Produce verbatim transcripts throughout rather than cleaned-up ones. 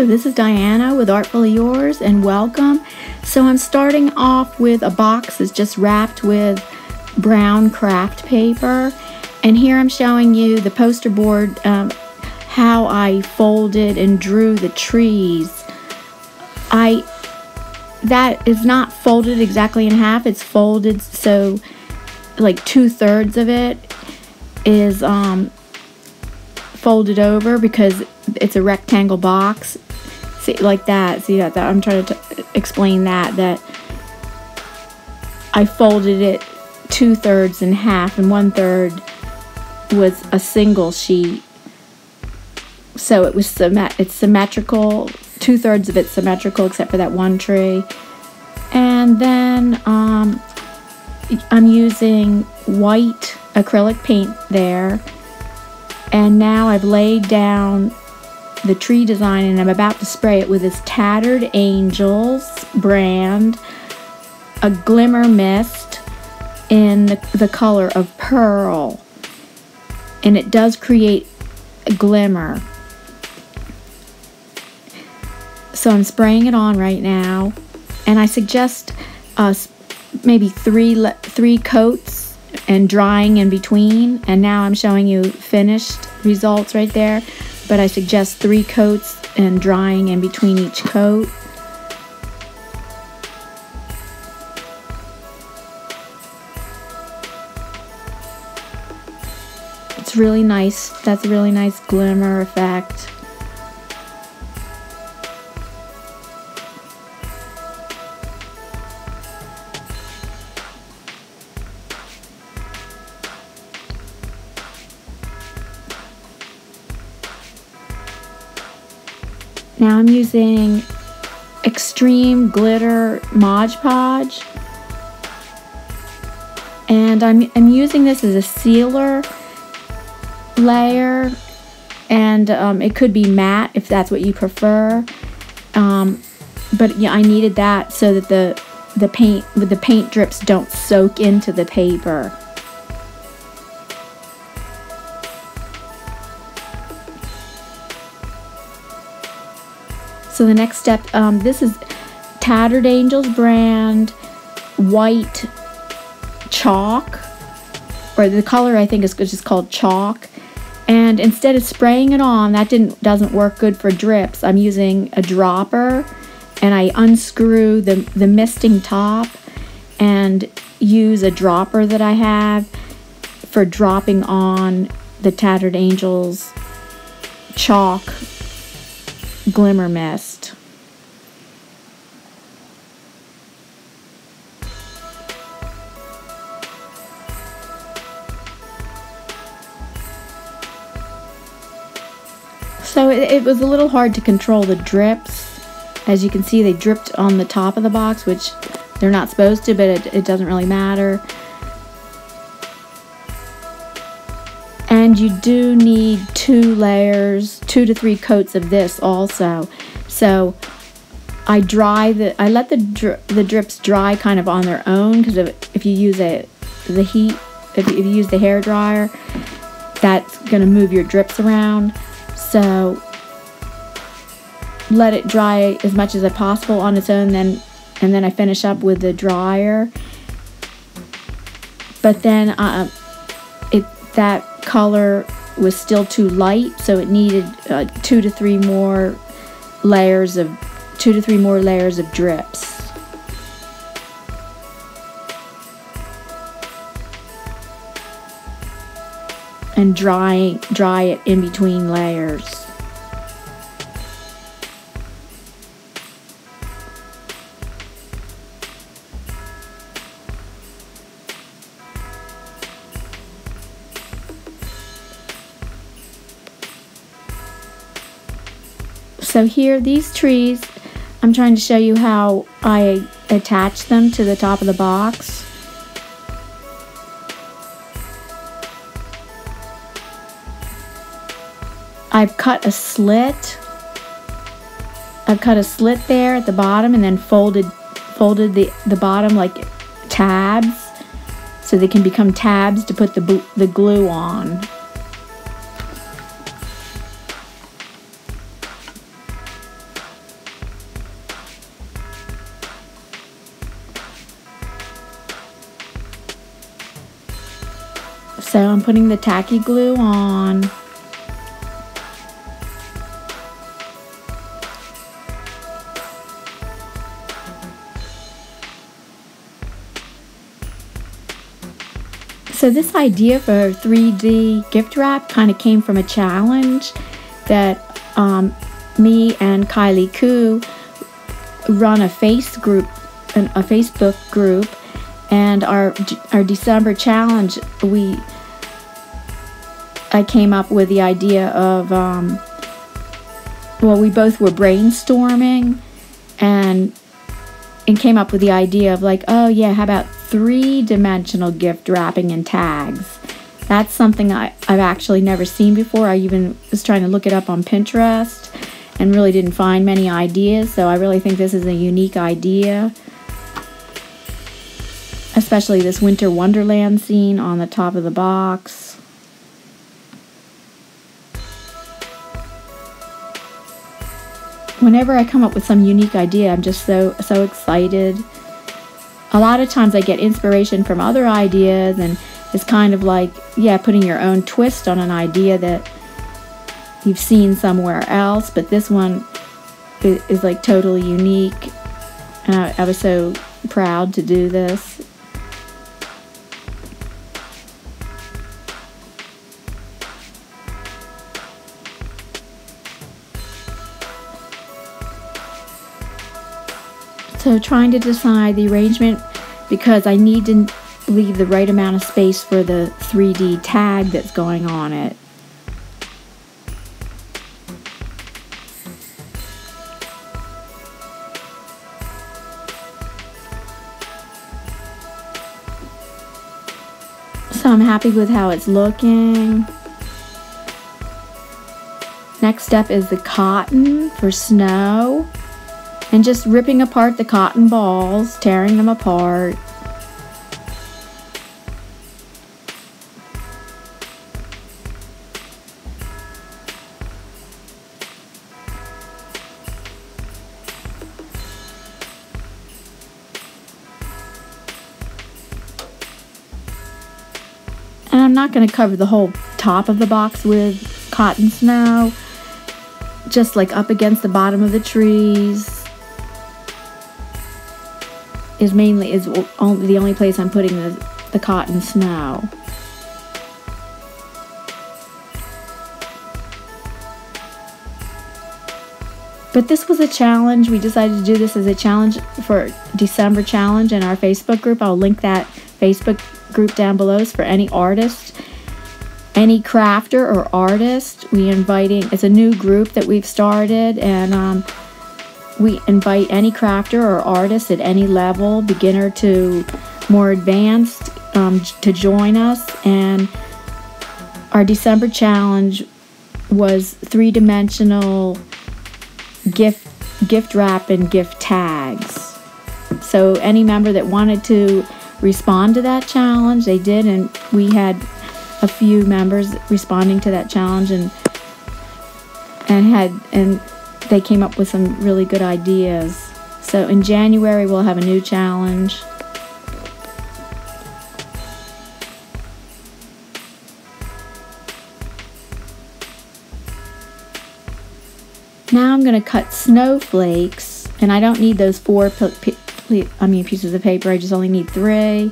Hello, this is Diana with Artfully Yours and welcome. So I'm starting off with a box that's just wrapped with brown craft paper, and here I'm showing you the poster board, um, how I folded and drew the trees. I that is not folded exactly in half, it's folded so like two-thirds of it is um, folded over because it's a rectangle box. See, like that. See that? that I'm trying to t explain that that I folded it two-thirds in half, and one-third was a single sheet. So it was symmet it's symmetrical. Two-thirds of it's symmetrical, except for that one tree. And then um, I'm using white acrylic paint there. And now I've laid down the tree design and I'm about to spray it with this Tattered Angels brand, a Glimmer Mist in the, the color of pearl. And it does create a glimmer. So I'm spraying it on right now. And I suggest uh, maybe three, three coats and drying in between, and now I'm showing you finished results right there, but I suggest three coats and drying in between each coat. It's really nice. That's a really nice glimmer effect. Now I'm using Extreme Glitter Mod Podge, and I'm, I'm using this as a sealer layer, and um, it could be matte if that's what you prefer, um, but yeah, I needed that so that the, the, paint, the paint drips don't soak into the paper. So the next step, um, this is Tattered Angels brand white chalk, or the color I think is just called chalk. And instead of spraying it on, that didn't doesn't work good for drips. I'm using a dropper, and I unscrew the the misting top, and use a dropper that I have for dropping on the Tattered Angels chalk Glimmer Mist. So it, it was a little hard to control the drips. As you can see, they dripped on the top of the box, which they're not supposed to, but it, it doesn't really matter. And you do need two layers, two to three coats of this also. So I dry the, I let the dri the drips dry kind of on their own, because if, if you use a the heat, if you, if you use the hair dryer, that's gonna move your drips around. So let it dry as much as possible on its own, then and then I finish up with the dryer. But then uh, it that. color was still too light, so it needed uh, two to three more layers of two to three more layers of drips. And dry dry it in between layers. So here, these trees, I'm trying to show you how I attach them to the top of the box. I've cut a slit. I've cut a slit there at the bottom, and then folded, folded the, the bottom like tabs, so they can become tabs to put the, the glue on. So I'm putting the tacky glue on. So this idea for three D gift wrap kind of came from a challenge that um, me and Kylie Koo run a face group, an, a Facebook group, and our our December challenge, we I came up with the idea of um, well, we both were brainstorming and and came up with the idea of like, oh yeah, how about three-dimensional gift wrapping and tags. That's something I, I've actually never seen before. I even was trying to look it up on Pinterest and really didn't find many ideas, so I really think this is a unique idea, especially this Winter Wonderland scene on the top of the box. Whenever I come up with some unique idea, I'm just so so excited. A lot of times I get inspiration from other ideas, and it's kind of like, yeah, putting your own twist on an idea that you've seen somewhere else, but this one is, is like totally unique, and I, I was so proud to do this. So trying to decide the arrangement, because I need to leave the right amount of space for the three D tag that's going on it. So I'm happy with how it's looking. Next step is the cotton for snow. And just ripping apart the cotton balls, tearing them apart. And I'm not going to cover the whole top of the box with cotton snow, just like up against the bottom of the trees. Is mainly is only the only place I'm putting the, the cotton snow. But this was a challenge. We decided to do this as a challenge for December challenge in our Facebook group. I'll link that Facebook group down below. It's for any artist, any crafter or artist. We inviting, it's a new group that we've started, and um, we invite any crafter or artist at any level, beginner to more advanced, um, to join us. And our December challenge was three-dimensional gift gift wrap and gift tags. So any member that wanted to respond to that challenge, they did, and we had a few members responding to that challenge, and and had and. They came up with some really good ideas. So in January, we'll have a new challenge. Now I'm gonna cut snowflakes, and I don't need those four I mean, pieces of paper, I just only need three.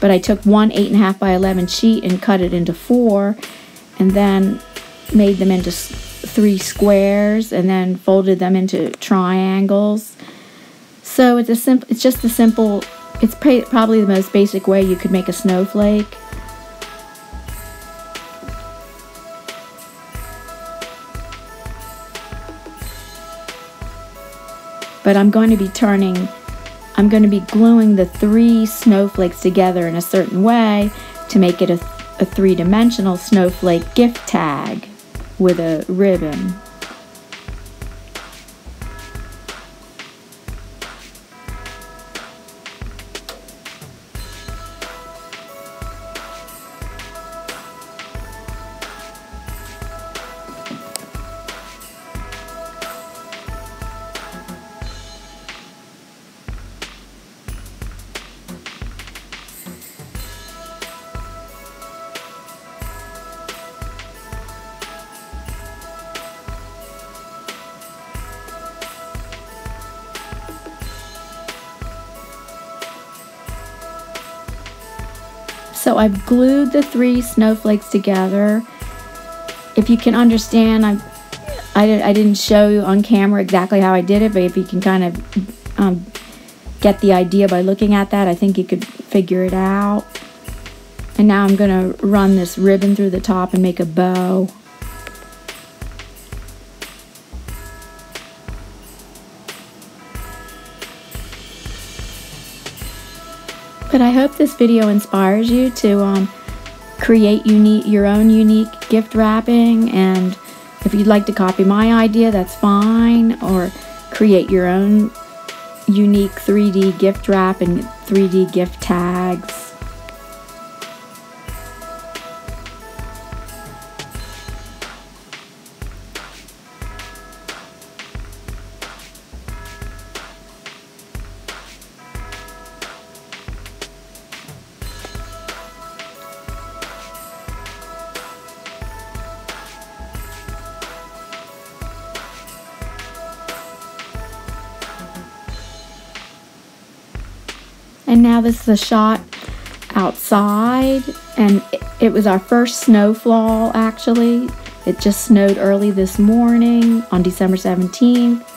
But I took one eight and a half by eleven sheet and cut it into four, and then made them into three squares, and then folded them into triangles. So it's a simple, it's just a simple, it's probably the most basic way you could make a snowflake. But I'm going to be turning, I'm going to be gluing the three snowflakes together in a certain way to make it a, a three-dimensional snowflake gift tag with a ribbon. So I've glued the three snowflakes together. If you can understand, I, I, I didn't show you on camera exactly how I did it, but if you can kind of um, get the idea by looking at that, I think you could figure it out. And now I'm going to run this ribbon through the top and make a bow. But I hope this video inspires you to um, create unique, your own unique gift wrapping. And if you'd like to copy my idea, that's fine. Or create your own unique three D gift wrap and three D gift tags. And now this is a shot outside, and it, it was our first snowfall actually. It just snowed early this morning on December seventeenth,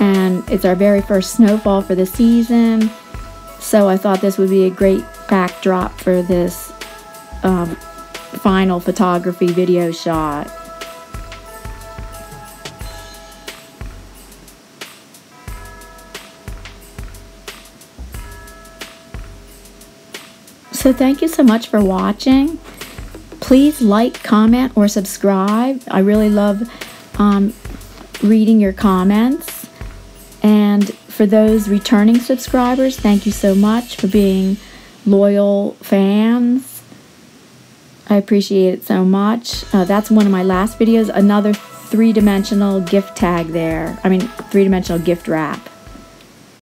and it's our very first snowfall for the season. So I thought this would be a great backdrop for this um, final photography video shot. So thank you so much for watching. Please like, comment, or subscribe. I really love um, reading your comments. And for those returning subscribers, thank you so much for being loyal fans. I appreciate it so much. Uh, that's one of my last videos, another three-dimensional gift tag there. I mean, three-dimensional gift wrap.